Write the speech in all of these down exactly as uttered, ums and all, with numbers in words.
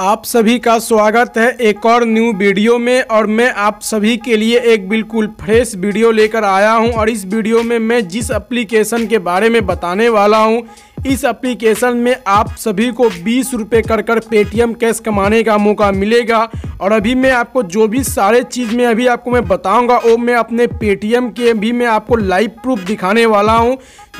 आप सभी का स्वागत है एक और न्यू वीडियो में। और मैं आप सभी के लिए एक बिल्कुल फ्रेश वीडियो लेकर आया हूं। और इस वीडियो में मैं जिस एप्लीकेशन के बारे में बताने वाला हूं, इस एप्लीकेशन में आप सभी को बीस रुपये कर कर पेटीएम कैश कमाने का मौका मिलेगा। और अभी मैं आपको जो भी सारे चीज़ में अभी आपको मैं बताऊंगा वो मैं अपने पेटीएम के भी मैं आपको लाइव प्रूफ दिखाने वाला हूं।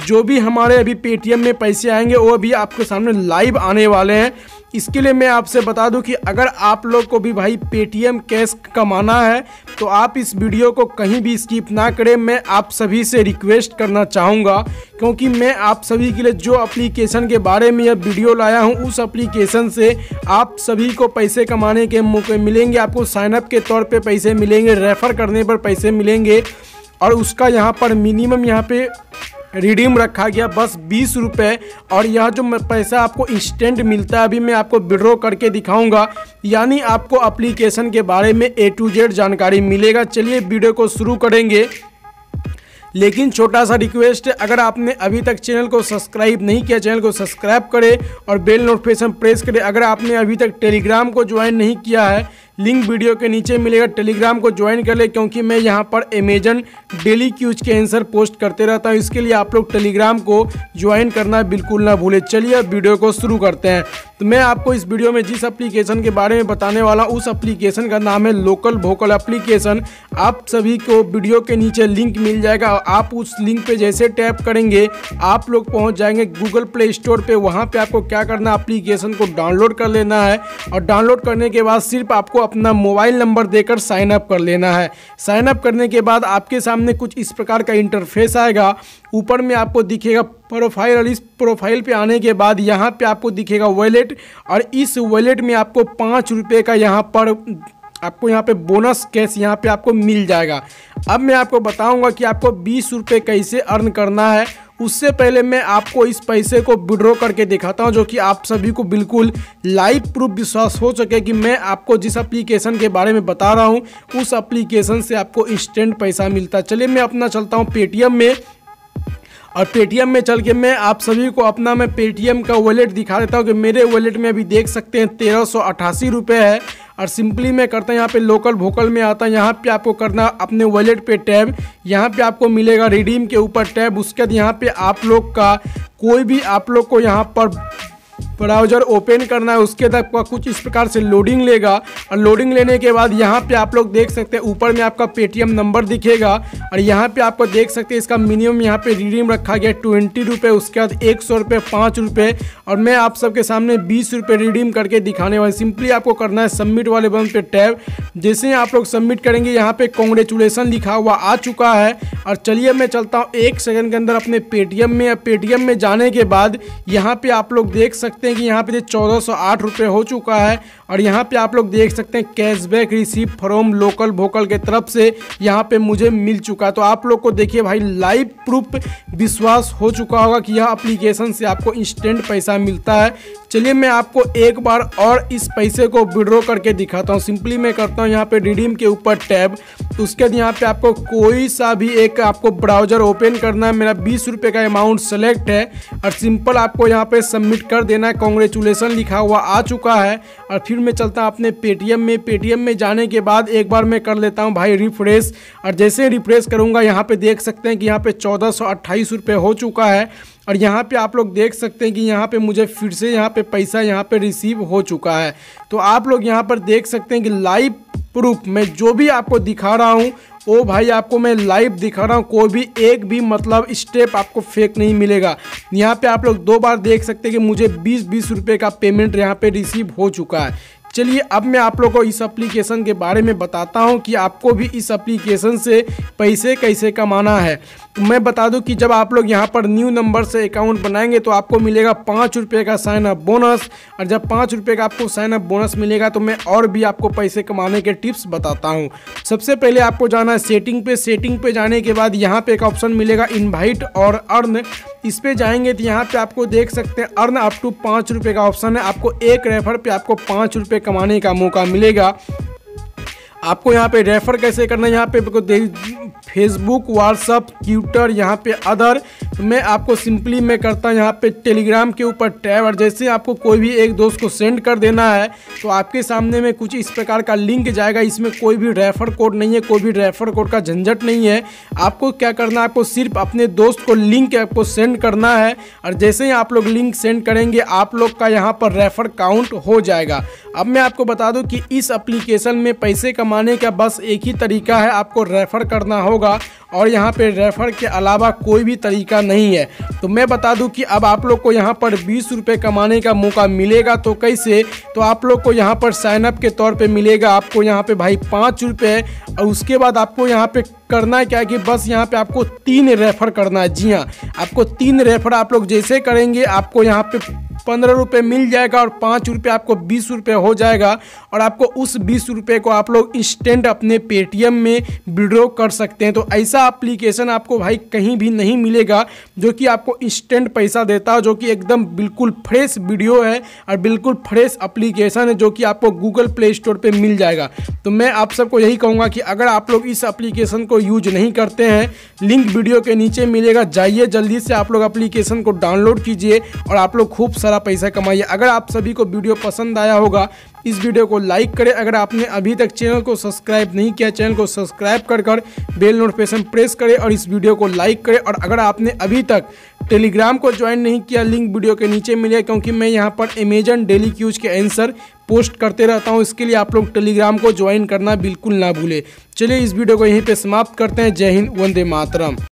जो भी हमारे अभी पेटीएम में पैसे आएंगे वो भी आपके सामने लाइव आने वाले हैं। इसके लिए मैं आपसे बता दूं कि अगर आप लोग को भी भाई पेटीएम कैश कमाना है तो आप इस वीडियो को कहीं भी स्किप ना करें। मैं आप सभी से रिक्वेस्ट करना चाहूँगा, क्योंकि मैं आप सभी के लिए जो एप्लीकेशन के बारे में यह वीडियो लाया हूँ, उस एप्लीकेशन से आप सभी को पैसे कमाने के मौके मिलेंगे। आपको साइनअप के तौर पे पैसे मिलेंगे, रेफ़र करने पर पैसे मिलेंगे। और उसका यहाँ पर मिनिमम यहाँ पे रिडीम रखा गया बस बीस रुपये। और यह जो पैसा आपको इंस्टेंट मिलता है, अभी मैं आपको विड्रॉ करके दिखाऊंगा। यानी आपको एप्लीकेशन के बारे में ए टू जेड जानकारी मिलेगा। चलिए वीडियो को शुरू करेंगे। लेकिन छोटा सा रिक्वेस्ट है, अगर आपने अभी तक चैनल को सब्सक्राइब नहीं किया, चैनल को सब्सक्राइब करें और बेल नोटिफिकेशन प्रेस करें। अगर आपने अभी तक टेलीग्राम को ज्वाइन नहीं किया है, लिंक वीडियो के नीचे मिलेगा, टेलीग्राम को ज्वाइन कर ले। क्योंकि मैं यहाँ पर अमेजन डेली क्यूज के आंसर पोस्ट करते रहता हूँ, इसके लिए आप लोग टेलीग्राम को ज्वाइन करना बिल्कुल ना भूलें। चलिए अब वीडियो को शुरू करते हैं। तो मैं आपको इस वीडियो में जिस एप्लीकेशन के बारे में बताने वाला हूँ, उस एप्लीकेशन का नाम है लोकल वोकल एप्लीकेशन। आप सभी को वीडियो के नीचे लिंक मिल जाएगा। आप उस लिंक पे जैसे टैप करेंगे आप लोग पहुँच जाएंगे गूगल प्ले स्टोर पे। वहाँ पे आपको क्या करना है, एप्लीकेशन को डाउनलोड कर लेना है। और डाउनलोड करने के बाद सिर्फ आपको अपना मोबाइल नंबर देकर साइनअप कर लेना है। साइनअप करने के बाद आपके सामने कुछ इस प्रकार का इंटरफेस आएगा। ऊपर में आपको दिखेगा प्रोफाइल, और इस प्रोफाइल पे आने के बाद यहाँ पे आपको दिखेगा वॉलेट। और इस वॉलेट में आपको पाँच रुपये का यहाँ पर आपको यहाँ पे बोनस कैश यहाँ पे आपको मिल जाएगा। अब मैं आपको बताऊंगा कि आपको बीस रुपये कैसे अर्न करना है। उससे पहले मैं आपको इस पैसे को विड्रॉ करके दिखाता हूं, जो कि आप सभी को बिल्कुल लाइव प्रूफ विश्वास हो सके कि मैं आपको जिस एप्लीकेशन के बारे में बता रहा हूं, उस एप्लीकेशन से आपको इंस्टेंट पैसा मिलता है। चलिए मैं अपना चलता हूँ पेटीएम में। और पेटीएम में चल के मैं आप सभी को अपना मैं पेटीएम का वॉलेट दिखा देता हूँ कि मेरे वॉलेट में अभी देख सकते हैं तेरह सौ अट्ठासी रुपये है। और सिंपली मैं करता हूँ यहाँ पे लोकल वोकल में आता है। यहाँ पे आपको करना अपने वॉलेट पे टैब, यहाँ पे आपको मिलेगा रिडीम के ऊपर टैब। उसके बाद यहाँ पे आप लोग का कोई भी आप लोग को यहाँ पर ब्राउज़र ओपन करना है। उसके बाद आपका कुछ इस प्रकार से लोडिंग लेगा। और लोडिंग लेने के बाद यहाँ पे आप लोग देख सकते हैं ऊपर में आपका पेटीएम नंबर दिखेगा। और यहाँ पे आपको देख सकते हैं इसका मिनिमम यहाँ पे रिडीम रखा गया ट्वेंटी रुपये, उसके बाद एक सौ रुपये, पाँच रुपये। और मैं आप सबके सामने बीस रुपये रिडीम करके दिखाने वाला। सिंपली आपको करना है सबमिट वाले बटन पर टैब। जैसे आप लोग सबमिट करेंगे यहाँ पर कॉन्ग्रेचुलेसन लिखा हुआ आ चुका है। और चलिए मैं चलता हूँ एक सेकेंड के अंदर अपने पेटीएम में। पेटीएम में जाने के बाद यहाँ पर आप लोग देख सकते कि यहाँ पे चौदह सौ आठ रुपये हो चुका है। और यहाँ पे आप लोग देख सकते हैं cashback receive from local vocal के तरफ से यहाँ पे मुझे मिल चुका है। तो आप लोग को देखिए भाई लाइव प्रूफ विश्वास हो चुका होगा कि यह एप्लीकेशन से आपको इंस्टेंट पैसा मिलता है। चलिए मैं आपको एक बार और इस पैसे को विड्रॉ करके दिखाता हूँ। सिंपली मैं करता हूँ यहाँ पे रिडीम के ऊपर टैब। उसके बाद यहाँ पे आपको कोई सा भी एक आपको ब्राउजर ओपन करना है। मेरा बीस रुपये का अमाउंट सेलेक्ट है। और सिंपल आपको यहाँ पे सबमिट कर देना है। कॉन्ग्रेचुलेसन लिखा हुआ आ चुका है। और फिर मैं चलता हूँ अपने पेटीएम में। पेटीएम में जाने के बाद एक बार मैं कर लेता हूँ भाई रिफ्रेश। और जैसे रिफ्रेश करूँगा यहाँ पर देख सकते हैं कि यहाँ पर चौदह सौ अट्ठाईस रुपये हो चुका है। और यहाँ पे आप लोग देख सकते हैं कि यहाँ पे मुझे फिर से यहाँ पे पैसा यहाँ पे रिसीव हो चुका है। तो आप लोग यहाँ पर देख सकते हैं कि लाइव प्रूफ मैं जो भी आपको दिखा रहा हूँ वो भाई आपको मैं लाइव दिखा रहा हूँ। कोई भी एक भी मतलब स्टेप आपको फेक नहीं मिलेगा। यहाँ पे आप लोग दो बार देख सकते हैं कि मुझे बीस बीस रुपये का पेमेंट यहाँ पर रिसीव हो चुका है। चलिए अब मैं आप लोगों को इस एप्लीकेशन के बारे में बताता हूं कि आपको भी इस एप्लीकेशन से पैसे कैसे कमाना है। तो मैं बता दूं कि जब आप लोग यहां पर न्यू नंबर से अकाउंट बनाएंगे तो आपको मिलेगा पाँच रुपये का साइन अप बोनस। और जब पाँच रुपये का आपको साइन अप बोनस मिलेगा तो मैं और भी आपको पैसे कमाने के टिप्स बताता हूँ। सबसे पहले आपको जाना है सेटिंग पे। सेटिंग पे जाने के बाद यहाँ पर एक ऑप्शन मिलेगा इन्वाइट और अर्न। इस पे जाएंगे तो यहाँ पे आपको देख सकते हैं अर्न अप टू पाँच रुपये का ऑप्शन है। आपको एक रेफर पे आपको पाँच रुपये कमाने का मौका मिलेगा। आपको यहाँ पे रेफ़र कैसे करना है, यहाँ पे फेसबुक, व्हाट्सअप, ट्विटर, यहाँ पे अदर मैं आपको सिंपली मैं करता हूँ यहाँ पे टेलीग्राम के ऊपर टैब। और जैसे आपको कोई भी एक दोस्त को सेंड कर देना है तो आपके सामने में कुछ इस प्रकार का लिंक जाएगा। इसमें कोई भी रेफर कोड नहीं है, कोई भी रेफर कोड का झंझट नहीं है। आपको क्या करना है, आपको सिर्फ अपने दोस्त को लिंक आपको सेंड करना है। और जैसे ही आप लोग लिंक सेंड करेंगे आप लोग का यहाँ पर रेफर काउंट हो जाएगा। अब मैं आपको बता दूँ कि इस एप्लीकेशन में पैसे कमाने का बस एक ही तरीका है, आपको रेफ़र करना होगा और यहाँ पे रेफ़र के अलावा कोई भी तरीका नहीं है। तो मैं बता दूं कि अब आप लोग को यहाँ पर बीस रुपये कमाने का मौका मिलेगा। तो कैसे, तो आप लोग को यहाँ पर साइनअप के तौर पे मिलेगा। आपको यहाँ पे भाई पाँच रुपये और उसके बाद आपको यहाँ पे करना है क्या कि बस यहाँ पे आपको तीन रेफ़र करना है। जी हाँ, आपको तीन रेफ़र आप लोग जैसे करेंगे आपको यहाँ पर पंद्रह रुपये मिल जाएगा और पाँच रुपये आपको बीस रुपये हो जाएगा। और आपको उस बीस रुपये को आप लोग इंस्टेंट अपने पेटीएम में विड्रॉ कर सकते हैं। तो ऐसा एप्लीकेशन आपको भाई कहीं भी नहीं मिलेगा जो कि आपको इंस्टेंट पैसा देता है, जो कि एकदम बिल्कुल फ्रेश वीडियो है और बिल्कुल फ्रेश एप्लीकेशन है जो कि आपको गूगल प्ले स्टोर पर मिल जाएगा। तो मैं आप सबको यही कहूँगा कि अगर आप लोग इस एप्लीकेशन को यूज नहीं करते हैं, लिंक वीडियो के नीचे मिलेगा, जाइए जल्दी से आप लोग एप्लीकेशन को डाउनलोड कीजिए और आप लोग खूब सारा पैसा कमाइए। अगर आप सभी को वीडियो पसंद आया होगा इस वीडियो को लाइक करें। अगर आपने अभी तक चैनल को सब्सक्राइब नहीं किया, चैनल को सब्सक्राइब कर कर बेल नोटिफिकेशन प्रेस करें और इस वीडियो को लाइक करें। और अगर आपने अभी तक टेलीग्राम को ज्वाइन नहीं किया, लिंक वीडियो के नीचे मिलेगा, क्योंकि मैं यहाँ पर अमेजन डेली क्यूज के आंसर पोस्ट करते रहता हूँ। इसके लिए आप लोग टेलीग्राम को ज्वाइन करना बिल्कुल ना भूलें। चलिए इस वीडियो को यहीं पर समाप्त करते हैं। जय हिंद, वंदे मातरम।